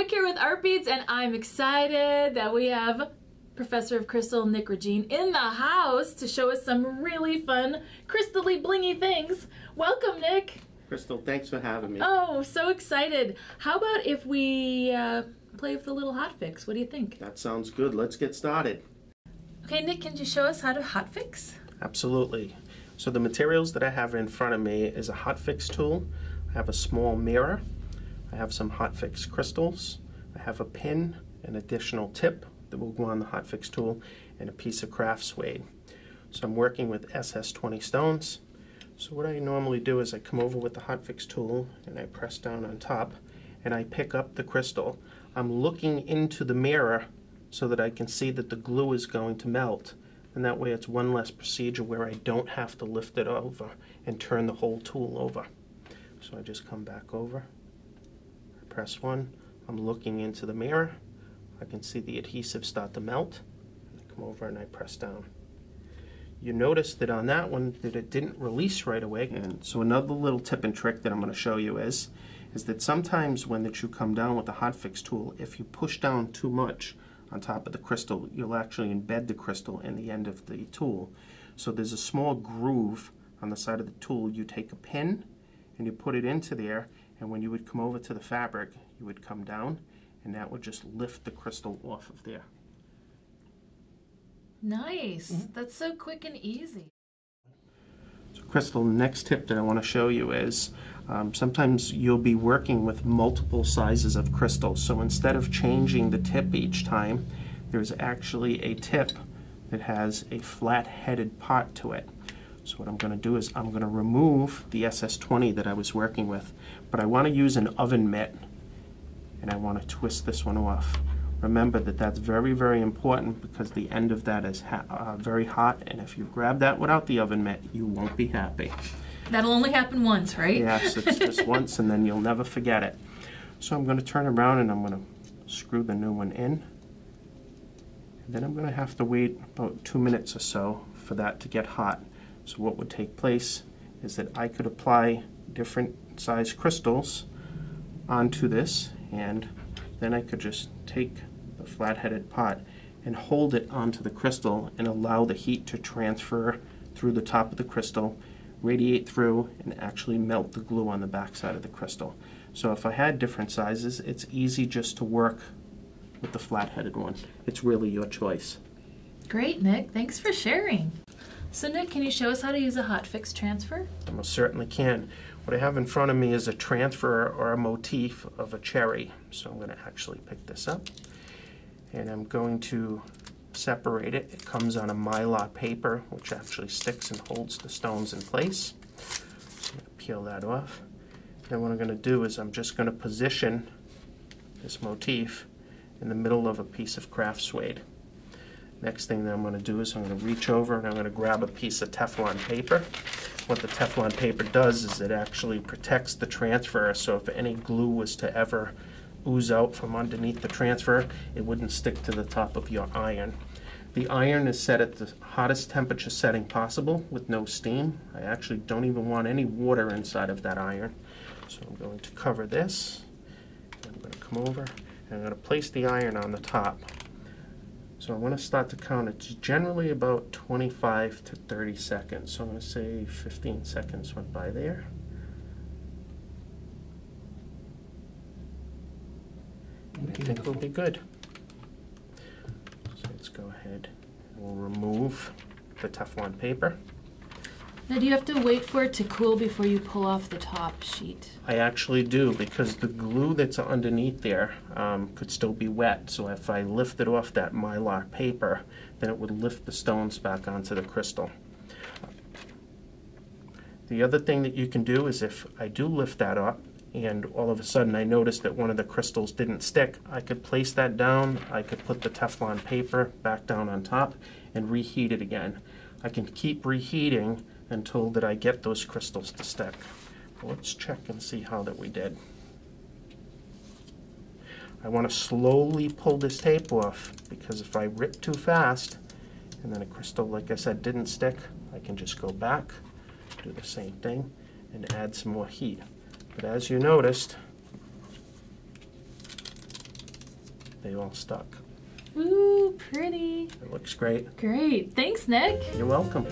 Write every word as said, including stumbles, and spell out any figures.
Nick here with Artbeads, and I'm excited that we have Professor of Crystal Nick Regine in the house to show us some really fun, crystally blingy things. Welcome, Nick. Crystal, thanks for having me. Oh, so excited. How about if we uh, play with a little hotfix? What do you think? That sounds good. Let's get started. Okay, Nick, can you show us how to hotfix? Absolutely. So the materials that I have in front of me is a hotfix tool. I have a small mirror. I have some hotfix crystals. I have a pin, an additional tip that will go on the hotfix tool, and a piece of craft suede. So I'm working with S S twenty stones. So what I normally do is I come over with the hotfix tool and I press down on top and I pick up the crystal. I'm looking into the mirror so that I can see that the glue is going to melt, and that way it's one less procedure where I don't have to lift it over and turn the whole tool over. So I just come back over, I press one, I'm looking into the mirror, I can see the adhesive start to melt, I come over and I press down. You notice that on that one that it didn't release right away. And so another little tip and trick that I'm going to show you is, is that sometimes when that you come down with the hotfix tool, if you push down too much on top of the crystal, you'll actually embed the crystal in the end of the tool. So there's a small groove on the side of the tool. You take a pin and you put it into there, and when you would come over to the fabric, you would come down and that would just lift the crystal off of there. Nice. Mm-hmm. That's so quick and easy. So Crystal, the next tip that I want to show you is um, sometimes you'll be working with multiple sizes of crystal. So instead of changing the tip each time, there's actually a tip that has a flat-headed part to it. So what I'm going to do is I'm going to remove the S S twenty that I was working with, but I want to use an oven mitt and I want to twist this one off. Remember that that's very, very important because the end of that is ha uh, very hot, and if you grab that without the oven mitt, you won't be happy. That'll only happen once, right? Yes, it's just once, and then you'll never forget it. So I'm going to turn around and I'm going to screw the new one in. And then I'm going to have to wait about two minutes or so for that to get hot. So what would take place is that I could apply different size crystals onto this, and then I could just take the flat-headed pot and hold it onto the crystal and allow the heat to transfer through the top of the crystal, radiate through, and actually melt the glue on the back side of the crystal. So if I had different sizes, it's easy just to work with the flat-headed one. It's really your choice. Great, Nick. Thanks for sharing. So Nick, can you show us how to use a hotfix transfer? I most certainly can. What I have in front of me is a transfer or a motif of a cherry. So I'm going to actually pick this up and I'm going to separate it. It comes on a Mylar paper, which actually sticks and holds the stones in place. So I'm going to peel that off. Then what I'm going to do is I'm just going to position this motif in the middle of a piece of craft suede. Next thing that I'm going to do is I'm going to reach over and I'm going to grab a piece of Teflon paper. What the Teflon paper does is it actually protects the transfer, so if any glue was to ever ooze out from underneath the transfer, it wouldn't stick to the top of your iron. The iron is set at the hottest temperature setting possible with no steam. I actually don't even want any water inside of that iron. So I'm going to cover this. I'm going to come over and I'm going to place the iron on the top. So I want to start to count. It's generally about twenty-five to thirty seconds. So I'm going to say fifteen seconds went by there. And I think we'll be good. So let's go ahead and we'll remove the Teflon paper. Now, do you have to wait for it to cool before you pull off the top sheet? I actually do, because the glue that's underneath there um, could still be wet. So if I lifted off that Mylar paper, then it would lift the stones back onto the crystal. The other thing that you can do is if I do lift that up and all of a sudden I noticed that one of the crystals didn't stick, I could place that down, I could put the Teflon paper back down on top and reheat it again. I can keep reheating until that I get those crystals to stick. Let's check and see how that we did. I want to slowly pull this tape off, because if I rip too fast and then a crystal, like I said, didn't stick, I can just go back, do the same thing, and add some more heat. But as you noticed, they all stuck. Ooh, pretty. It looks great. Great. Thanks, Nick. You're welcome.